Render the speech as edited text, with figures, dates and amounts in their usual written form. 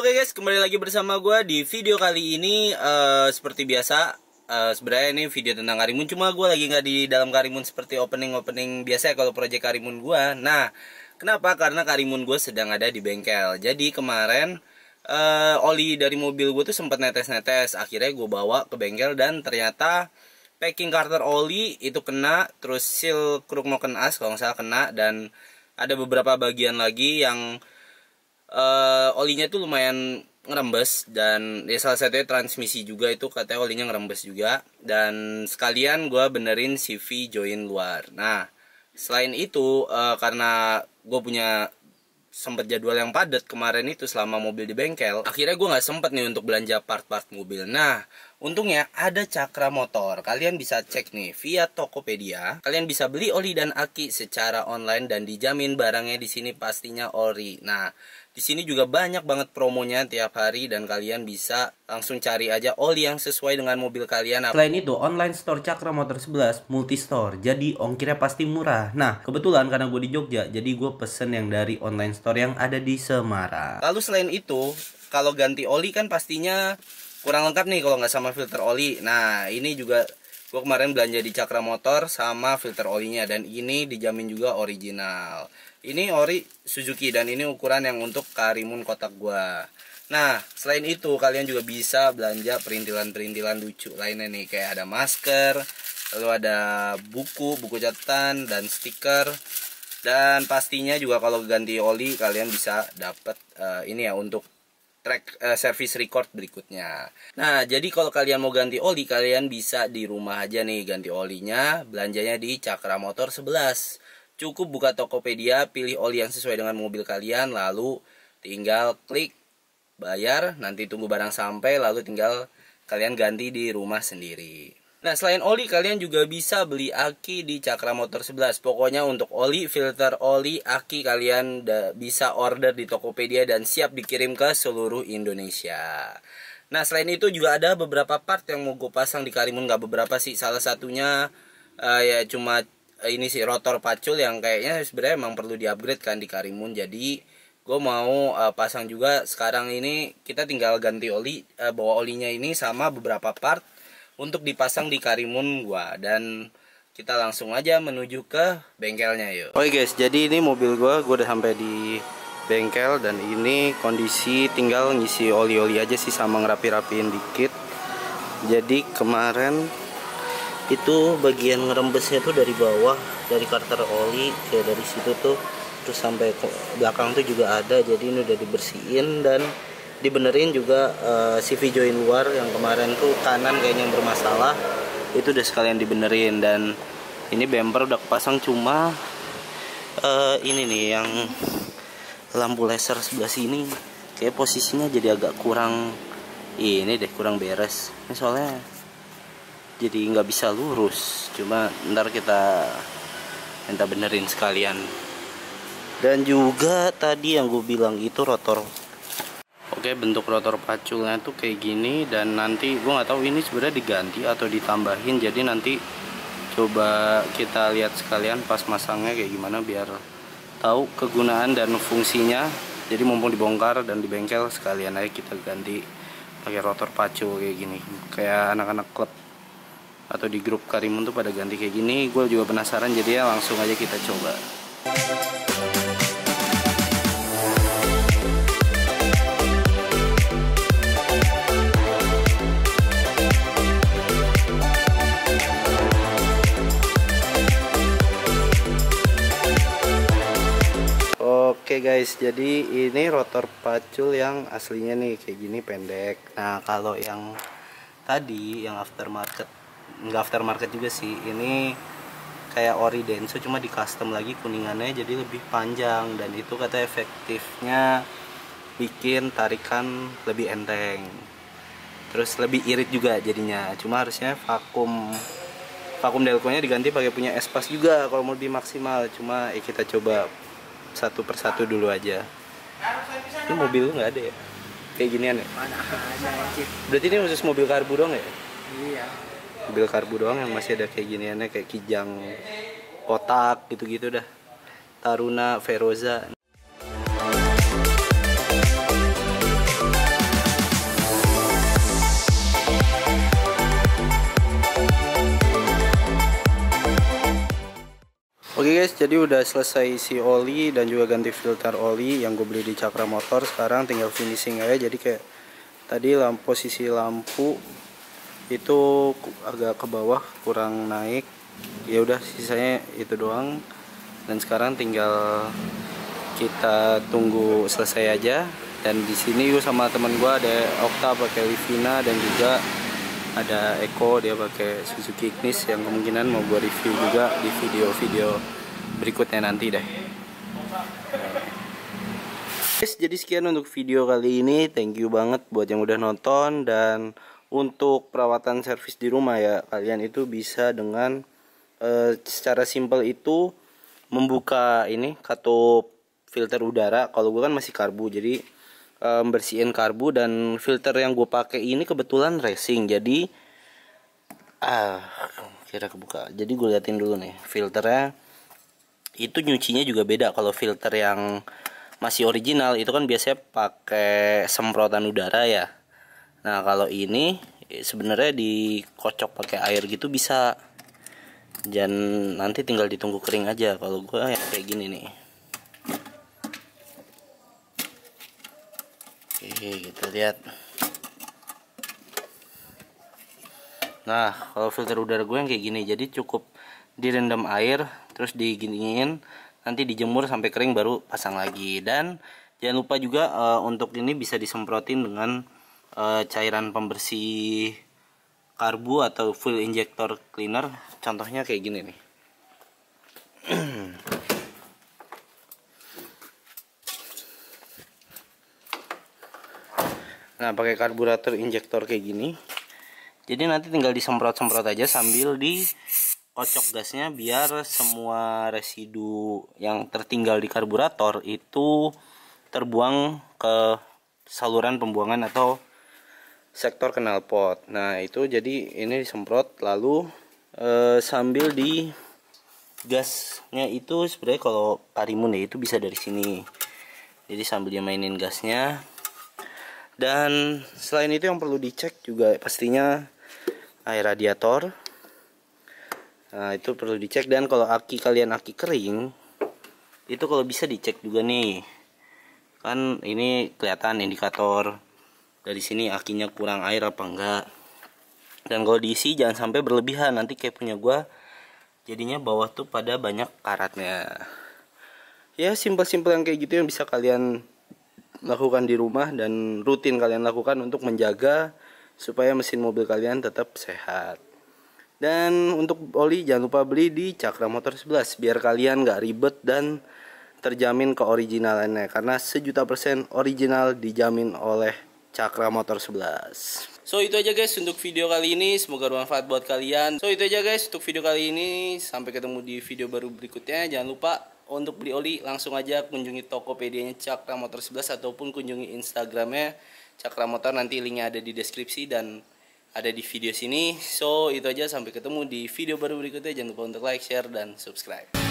Oke guys, kembali lagi bersama gue di video kali ini. Seperti biasa, sebenarnya ini video tentang Karimun, cuma gue lagi nggak di dalam Karimun seperti opening biasa ya kalau project Karimun gue. Nah, kenapa? Karena Karimun gue sedang ada di bengkel. Jadi kemarin oli dari mobil gue tuh sempat netes-netes. Akhirnya gue bawa ke bengkel dan ternyata packing karter oli itu kena, terus seal kruk noken as kalau nggak salah kena, dan ada beberapa bagian lagi yang olinya tuh lumayan ngerembes. Dan ya salah satunya transmisi juga, itu katanya olinya ngerembes juga. Dan sekalian gue benerin CV join luar. Nah selain itu karena gue punya sempet jadwal yang padat kemarin itu selama mobil di bengkel, akhirnya gue gak sempet nih untuk belanja part-part mobil. Nah untungnya ada Cakra Motor. Kalian bisa cek nih via Tokopedia. Kalian bisa beli oli dan aki secara online dan dijamin barangnya di sini pastinya ori. Nah di sini juga banyak banget promonya tiap hari, dan kalian bisa langsung cari aja oli yang sesuai dengan mobil kalian. Selain itu, online store Cakra Motor 11 multistore, jadi ongkirnya pasti murah. Nah, kebetulan karena gue di Jogja, jadi gue pesen yang dari online store yang ada di Semarang. Lalu selain itu, kalau ganti oli kan pastinya kurang lengkap nih kalau nggak sama filter oli. Nah, ini juga gue kemarin belanja di Cakra Motor sama filter olinya, dan ini dijamin juga original. Ini ori Suzuki, dan ini ukuran yang untuk Karimun kotak gua. Nah selain itu kalian juga bisa belanja perintilan-perintilan lucu lainnya nih, kayak ada masker, lalu ada buku catatan dan stiker. Dan pastinya juga kalau ganti oli kalian bisa dapat ini ya untuk track service record berikutnya. Nah jadi kalau kalian mau ganti oli, kalian bisa di rumah aja nih ganti olinya, belanjanya di Cakra Motor 11. Cukup buka Tokopedia, pilih oli yang sesuai dengan mobil kalian, lalu tinggal klik bayar, nanti tunggu barang sampai, lalu tinggal kalian ganti di rumah sendiri. Nah, selain oli, kalian juga bisa beli aki di Cakra Motor 11. Pokoknya untuk oli, filter oli, aki kalian bisa order di Tokopedia dan siap dikirim ke seluruh Indonesia. Nah, selain itu juga ada beberapa part yang mau gue pasang di Karimun. Gak beberapa sih, salah satunya ya cuma ini sih rotor pacul yang kayaknya sebenarnya emang perlu diupgrade kan di Karimun. Jadi gue mau pasang juga sekarang ini. Kita tinggal ganti oli, bawa olinya ini sama beberapa part untuk dipasang di Karimun gue. Dan kita langsung aja menuju ke bengkelnya yuk. Oke guys, jadi ini mobil gue udah sampai di bengkel. Dan ini kondisi tinggal ngisi oli-oli aja sih, sama ngerapi-rapiin dikit. Jadi kemarin itu bagian ngerembesnya tuh dari bawah, dari karter oli kayak dari situ tuh, terus sampai ke belakang tuh juga ada. Jadi ini udah dibersihin dan dibenerin juga CV join luar yang kemarin tuh kanan kayaknya yang bermasalah, itu udah sekalian dibenerin. Dan ini bumper udah kepasang, cuma ini nih yang lampu laser sebelah sini kayak posisinya jadi agak kurang ini deh, kurang beres ini soalnya. Jadi nggak bisa lurus, cuma ntar kita minta benerin sekalian. Dan juga tadi yang gue bilang itu rotor. Oke, bentuk rotor paculnya tuh kayak gini. Dan nanti gue nggak tahu ini sebenarnya diganti atau ditambahin. Jadi nanti coba kita lihat sekalian pas masangnya kayak gimana biar tahu kegunaan dan fungsinya. Jadi mumpung dibongkar dan di bengkel sekalian aja kita ganti pakai rotor pacul kayak gini. Kayak anak-anak klub atau di grup Karimun tuh pada ganti kayak gini. Gue juga penasaran, jadi ya langsung aja kita coba. Oke guys, jadi ini rotor pacul yang aslinya nih kayak gini pendek. Nah kalau yang tadi yang aftermarket, nggak aftermarket juga sih, ini kayak ori Denso cuma di custom lagi kuningannya jadi lebih panjang. Dan itu kata efektifnya bikin tarikan lebih enteng, terus lebih irit juga jadinya. Cuma harusnya vakum delkonya diganti pakai punya Espas juga kalau mau lebih maksimal. Cuma kita coba satu persatu dulu aja. Ini mobil nggak ada ya kayak ginian ya? Berarti ini khusus mobil karbu dong ya? Iya, mobil karbu doang yang masih ada kayak giniannya, kayak Kijang kotak gitu-gitu dah, Taruna, Feroza. guys, jadi udah selesai isi oli dan juga ganti filter oli yang gue beli di Cakra Motor. Sekarang tinggal finishing aja. Jadi kayak tadi posisi lampu itu agak ke bawah, kurang naik. Ya udah, sisanya itu doang. Dan sekarang tinggal kita tunggu selesai aja. Dan di sini gue sama temen gue ada Okta pakai Livina dan juga ada Eko, dia pakai Suzuki Ignis yang kemungkinan mau gue review juga di video-video berikutnya nanti deh. Guys, jadi sekian untuk video kali ini. Thank you banget buat yang udah nonton. Dan untuk perawatan servis di rumah ya, kalian itu bisa dengan secara simpel itu membuka ini katup filter udara. Kalau gue kan masih karbu, jadi bersihin karbu. Dan filter yang gue pakai ini kebetulan racing, jadi kira kebuka. Jadi gue liatin dulu nih filternya, itu nyucinya juga beda. Kalau filter yang masih original itu kan biasanya pakai semprotan udara ya. Nah kalau ini sebenarnya dikocok pakai air gitu bisa, dan nanti tinggal ditunggu kering aja. Kalau gue yang kayak gini nih. Oke, kita lihat. Nah kalau filter udara gue yang kayak gini, jadi cukup direndam air terus diginiin, nanti dijemur sampai kering baru pasang lagi. Dan jangan lupa juga untuk ini bisa disemprotin dengan cairan pembersih karbu atau fuel injector cleaner, contohnya kayak gini nih. Nah pakai karburator injektor kayak gini, jadi nanti tinggal disemprot-semprot aja sambil dikocok gasnya biar semua residu yang tertinggal di karburator itu terbuang ke saluran pembuangan atau sektor knalpot. Nah itu jadi ini disemprot lalu sambil di gasnya itu sebenarnya kalau Karimun ya itu bisa dari sini, jadi sambil dia mainin gasnya. Dan selain itu yang perlu dicek juga pastinya air radiator. Nah itu perlu dicek. Dan kalau kalian aki kering itu kalau bisa dicek juga nih. Kan ini kelihatan indikator dari sini akinya kurang air apa enggak. Dan kalau diisi jangan sampai berlebihan, nanti kayak punya gua jadinya bawah tuh pada banyak karatnya. Ya simpel-simpel yang kayak gitu yang bisa kalian lakukan di rumah dan rutin kalian lakukan untuk menjaga supaya mesin mobil kalian tetap sehat. Dan untuk oli jangan lupa beli di Cakra Motor 11 biar kalian gak ribet dan terjamin keoriginalannya, karena 100% original dijamin oleh Cakra Motor 11. So itu aja guys untuk video kali ini, semoga bermanfaat buat kalian. So itu aja guys untuk video kali ini, sampai ketemu di video baru berikutnya. Jangan lupa untuk beli oli langsung aja kunjungi Tokopedianya Cakra Motor 11 ataupun kunjungi Instagramnya Cakra Motor, nanti linknya ada di deskripsi dan ada di video sini. So itu aja, sampai ketemu di video baru berikutnya. Jangan lupa untuk like, share, dan subscribe.